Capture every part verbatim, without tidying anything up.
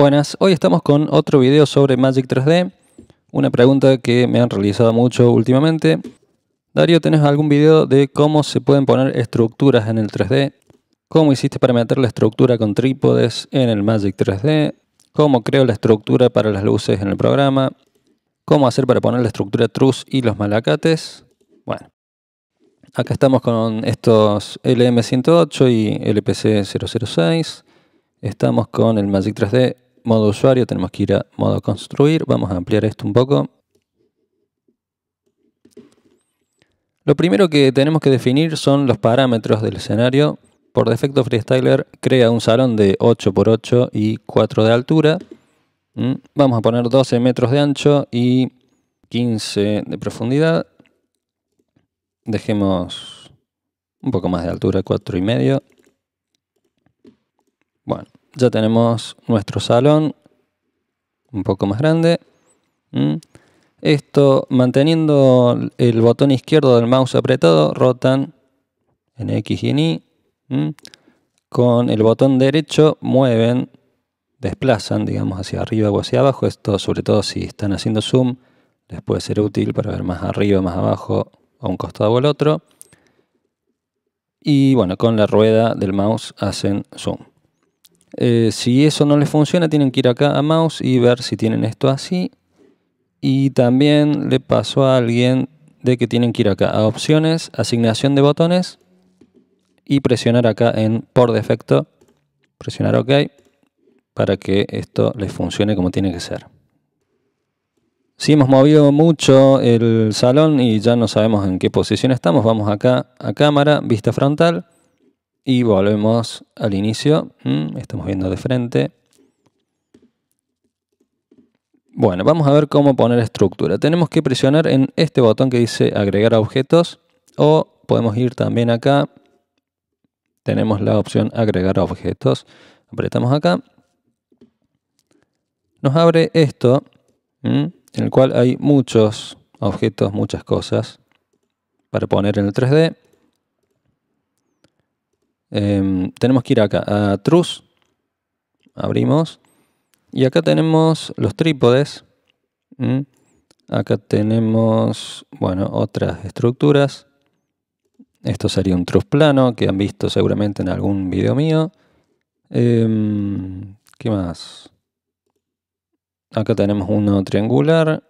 Buenas, hoy estamos con otro video sobre Magic tres D, una pregunta que me han realizado mucho últimamente. Darío, ¿tenés algún video de cómo se pueden poner estructuras en el tres D? ¿Cómo hiciste para meter la estructura con trípodes en el Magic tres D? ¿Cómo creo la estructura para las luces en el programa? ¿Cómo hacer para poner la estructura truss y los malacates? Bueno, acá estamos con estos L M ciento ocho y L P C cero cero seis. Estamos con el Magic tres D modo usuario, tenemos que ir a modo construir. Vamos a ampliar esto un poco. Lo primero que tenemos que definir son los parámetros del escenario. Por defecto Freestyler crea un salón de ocho por ocho y cuatro de altura. Vamos a poner doce metros de ancho y quince de profundidad. Dejemos un poco más de altura, cuatro y medio. Bueno, ya tenemos nuestro salón un poco más grande. Esto, manteniendo el botón izquierdo del mouse apretado, rotan en X y en Y. Con el botón derecho mueven, desplazan, digamos, hacia arriba o hacia abajo. Esto, sobre todo si están haciendo zoom, les puede ser útil para ver más arriba, más abajo, a un costado o al otro. Y bueno, con la rueda del mouse hacen zoom. Eh, si eso no les funciona, tienen que ir acá a mouse y ver si tienen esto así. Y también le pasó a alguien de que tienen que ir acá a opciones, asignación de botones y presionar acá en por defecto, presionar OK para que esto les funcione como tiene que ser. Si hemos movido mucho el salón y ya no sabemos en qué posición estamos, vamos acá a cámara, vista frontal. Y volvemos al inicio. Estamos viendo de frente. Bueno, vamos a ver cómo poner estructura. Tenemos que presionar en este botón que dice agregar objetos. O podemos ir también acá. Tenemos la opción agregar objetos. Apretamos acá. Nos abre esto, en el cual hay muchos objetos, muchas cosas para poner en el tres D. Eh, tenemos que ir acá a truss, abrimos y acá tenemos los trípodes. ¿Mm? Acá tenemos, bueno, otras estructuras. Esto sería un truss plano que han visto seguramente en algún video mío. Eh, ¿qué más? Acá tenemos uno triangular.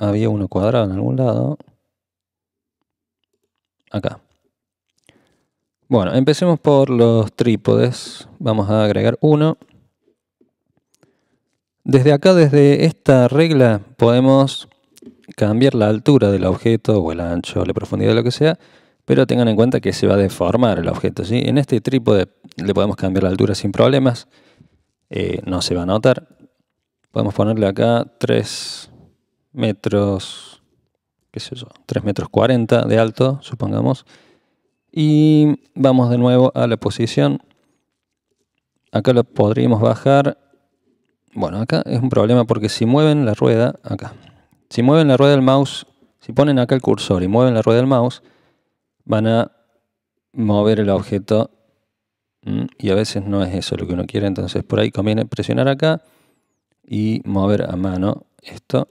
Había uno cuadrado en algún lado. Acá. Bueno, empecemos por los trípodes. Vamos a agregar uno. Desde acá, desde esta regla, podemos cambiar la altura del objeto o el ancho, la profundidad, lo que sea, pero tengan en cuenta que se va a deformar el objeto, ¿sí? En este trípode le podemos cambiar la altura sin problemas. Eh, no se va a notar. Podemos ponerle acá tres metros, qué sé yo, tres metros cuarenta de alto, supongamos. Y vamos de nuevo a la posición. Acá lo podríamos bajar. Bueno, acá es un problema porque si mueven la rueda, acá. Si mueven la rueda del mouse, si ponen acá el cursor y mueven la rueda del mouse, van a mover el objeto. Y a veces no es eso lo que uno quiere. Entonces por ahí conviene presionar acá y mover a mano esto.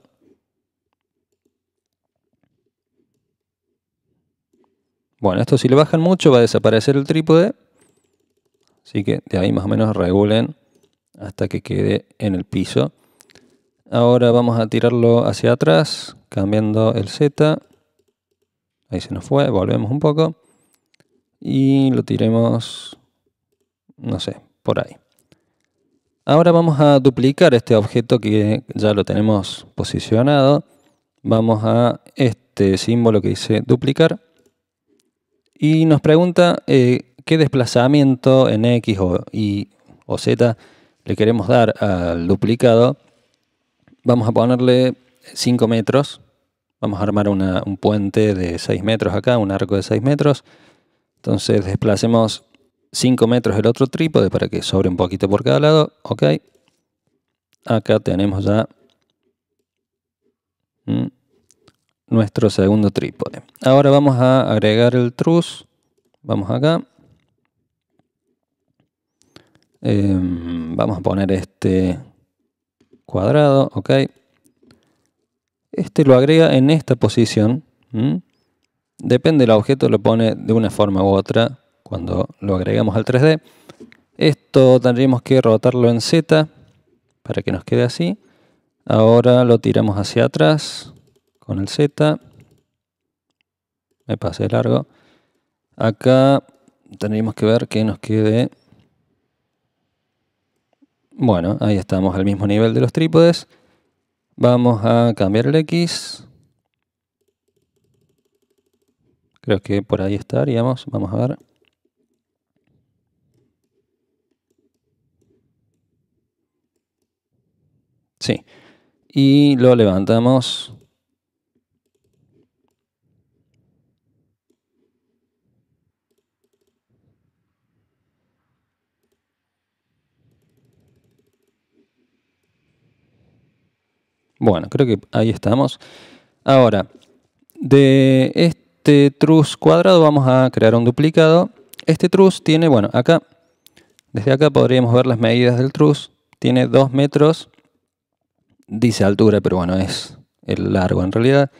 Bueno, esto si lo bajan mucho va a desaparecer el trípode. Así que de ahí más o menos regulen hasta que quede en el piso. Ahora vamos a tirarlo hacia atrás, cambiando el Z. Ahí se nos fue, volvemos un poco. Y lo tiremos, no sé, por ahí. Ahora vamos a duplicar este objeto que ya lo tenemos posicionado. Vamos a este símbolo que dice duplicar. Y nos pregunta eh, qué desplazamiento en X o Y o Z le queremos dar al duplicado. Vamos a ponerle cinco metros. Vamos a armar una, un puente de seis metros acá, un arco de seis metros. Entonces desplacemos cinco metros el otro trípode para que sobre un poquito por cada lado. Ok. Acá tenemos ya Mm. nuestro segundo trípode. Ahora vamos a agregar el truss. Vamos acá. Eh, vamos a poner este cuadrado, ok. Este lo agrega en esta posición. ¿Mm? Depende del objeto, lo pone de una forma u otra cuando lo agregamos al tres D. Esto tendríamos que rotarlo en Z para que nos quede así. Ahora lo tiramos hacia atrás con el Z. Me pasé largo. Acá tendríamos que ver que nos quede... Bueno, ahí estamos al mismo nivel de los trípodes. Vamos a cambiar el X. Creo que por ahí estaríamos. Vamos a ver. Sí. Y lo levantamos. Bueno, creo que ahí estamos. Ahora, de este truss cuadrado vamos a crear un duplicado. Este truss tiene, bueno, acá, desde acá podríamos ver las medidas del truss. Tiene dos metros, dice altura, pero bueno, es el largo en realidad.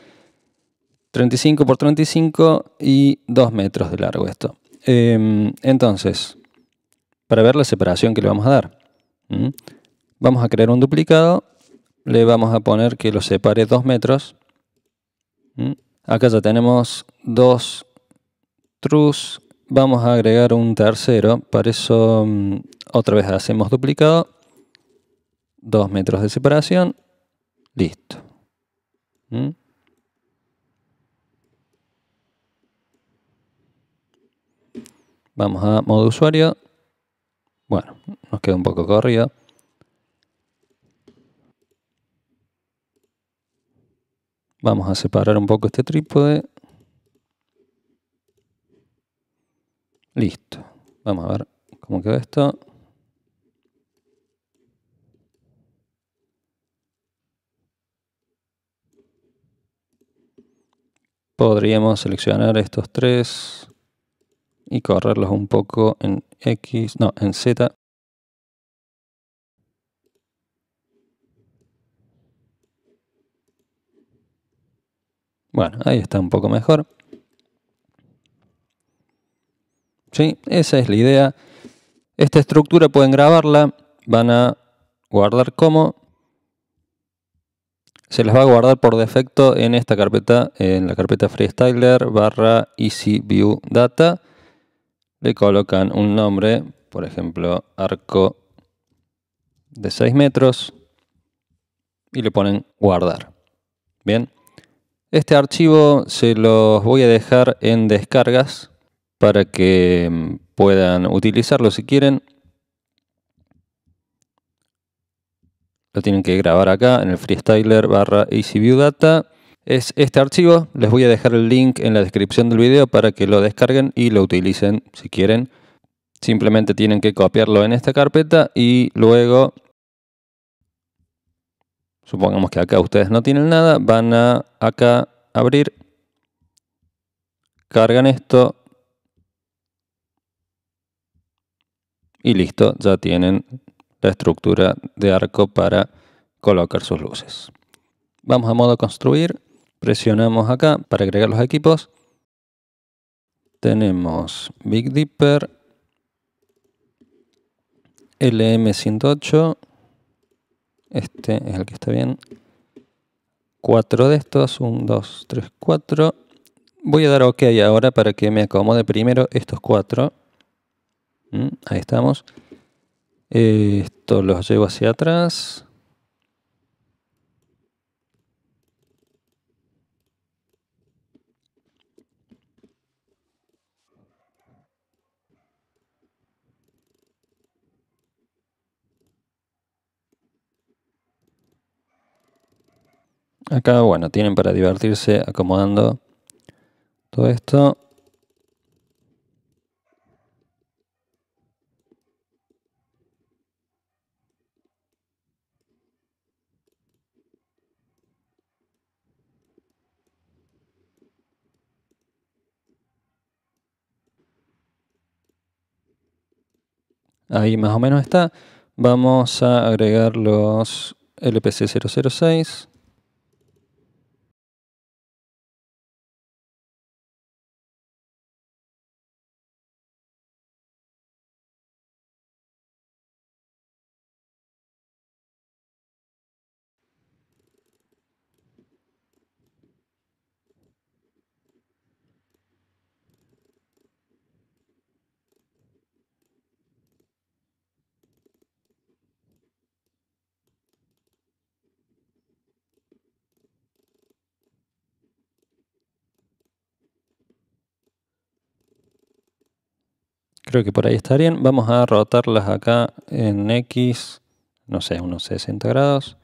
treinta y cinco por treinta y cinco y dos metros de largo esto. Eh, entonces, para ver la separación que le vamos a dar, ¿m? vamos a crear un duplicado. Le vamos a poner que lo separe dos metros. ¿Mm? Acá ya tenemos dos truss. Vamos a agregar un tercero. Para eso um, otra vez hacemos duplicado. dos metros de separación. Listo. ¿Mm? Vamos a modo usuario. Bueno, nos queda un poco corrido. Vamos a separar un poco este trípode. Listo. Vamos a ver cómo quedó esto. Podríamos seleccionar estos tres y correrlos un poco en X, no, en Z. Bueno, ahí está un poco mejor. Sí, esa es la idea. Esta estructura pueden grabarla. Van a guardar como. Se las va a guardar por defecto en esta carpeta, en la carpeta Freestyler barra EasyViewData. Le colocan un nombre, por ejemplo, arco de seis metros. Y le ponen guardar. Bien. Este archivo se los voy a dejar en descargas para que puedan utilizarlo si quieren. Lo tienen que grabar acá en el Freestyler barra EasyViewData. Es este archivo. Les voy a dejar el link en la descripción del video para que lo descarguen y lo utilicen si quieren. Simplemente tienen que copiarlo en esta carpeta y luego, supongamos que acá ustedes no tienen nada, van a acá abrir, cargan esto y listo, ya tienen la estructura de arco para colocar sus luces. Vamos a modo construir, presionamos acá para agregar los equipos. Tenemos Big Dipper, L M ciento ocho. Este es el que está bien. Cuatro de estos. uno, dos, tres, cuatro. Voy a dar OK ahora para que me acomode primero estos cuatro. Mm, ahí estamos. Eh, esto los llevo hacia atrás. Acá, bueno, tienen para divertirse acomodando todo esto. ahí más o menos está. Vamos a agregar los L P C cero cero seis. Creo que por ahí estarían. Vamos a rotarlas acá en X, no sé, unos sesenta grados.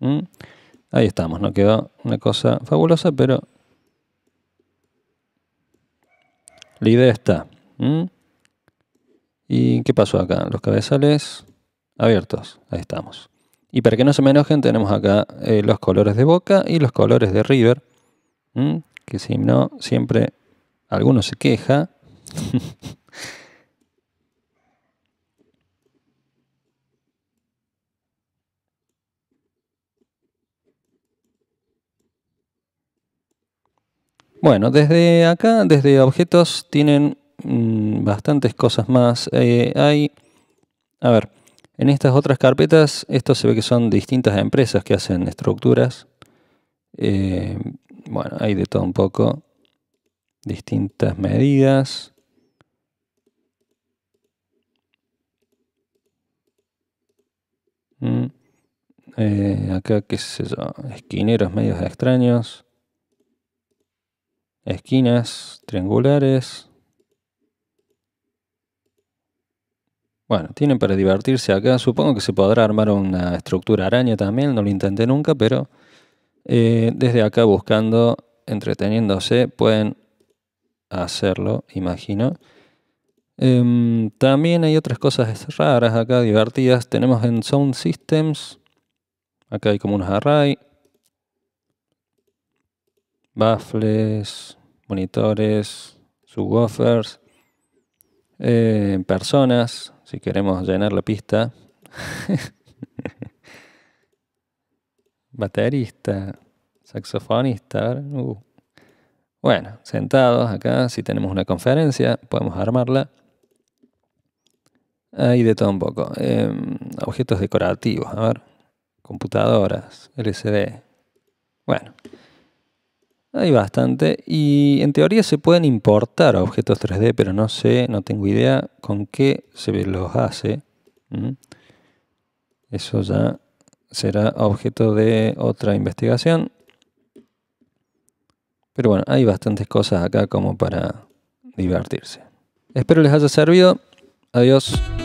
¿Mm? Ahí estamos, no quedó una cosa fabulosa, pero la idea está. ¿Mm? ¿Y qué pasó acá? Los cabezales abiertos, ahí estamos. Y para que no se me enojen, tenemos acá eh, los colores de Boca y los colores de River. ¿Mm? Que si no, siempre alguno se queja. Bueno, desde acá, desde objetos, tienen mmm, bastantes cosas más. Eh, hay, a ver... En estas otras carpetas, esto se ve que son distintas empresas que hacen estructuras. Eh, bueno, hay de todo un poco. Distintas medidas. Mm. Eh, acá, qué sé yo, esquineros medios extraños. Esquinas triangulares. Bueno, tienen para divertirse acá. Supongo que se podrá armar una estructura araña también. No lo intenté nunca, pero eh, desde acá buscando, entreteniéndose, pueden hacerlo, imagino. Eh, también hay otras cosas raras acá, divertidas. Tenemos en Sound Systems. Acá hay como unos array. Baffles, monitores, subwoofers, eh, personas. Si queremos llenar la pista. Baterista, saxofonista. Uh. Bueno, sentados acá. Si tenemos una conferencia, podemos armarla. Ahí de todo un poco. Eh, objetos decorativos. A ver. Computadoras, L C D. Bueno. Hay bastante. Y en teoría se pueden importar objetos tres D, pero no sé, no tengo idea con qué se los hace. ¿Mm? Eso ya será objeto de otra investigación. Pero bueno, hay bastantes cosas acá como para divertirse. Espero les haya servido. Adiós.